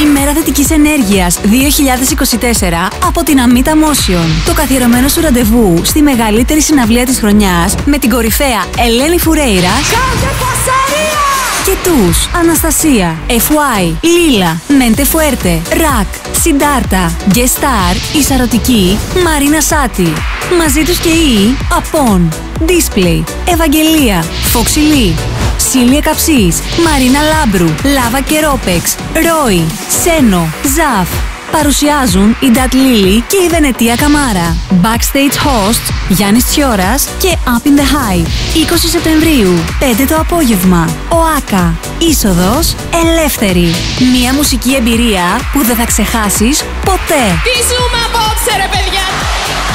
Ημέρα Θετικής Ενέργειας 2024 από την Amita Motion. Το καθιερωμένο σου ραντεβού στη μεγαλύτερη συναυλία της χρονιάς με την κορυφαία Ελένη Φουρέιρα και τους Αναστασία, FY, Λίλα, Μέντε Φουέρτε, Ρακ, Σιντάρτα, Γε Σταρκ, Ισαρωτική, Μαρίνα Σάτι. Μαζί τους και οι ΑΠΟΝ, Display, Ευαγγελία, Φόξι Λί, Silia Kapsis, Μαρίνα Λάμπρου, Λάβα και Ρόπεξ, Ρόι, Σένο, Ζαφ. Παρουσιάζουν η Ντατ Λίλι και η Βενετία Καμάρα. Backstage hosts Γιάννης Τσιόρας και Up in the High. 20 Σεπτεμβρίου, 5 το απόγευμα. ΟΑΚΑ. Είσοδος ελεύθερη. Μια μουσική εμπειρία που δεν θα ξεχάσεις ποτέ. Τι ζούμε απόψε ρε παιδιά!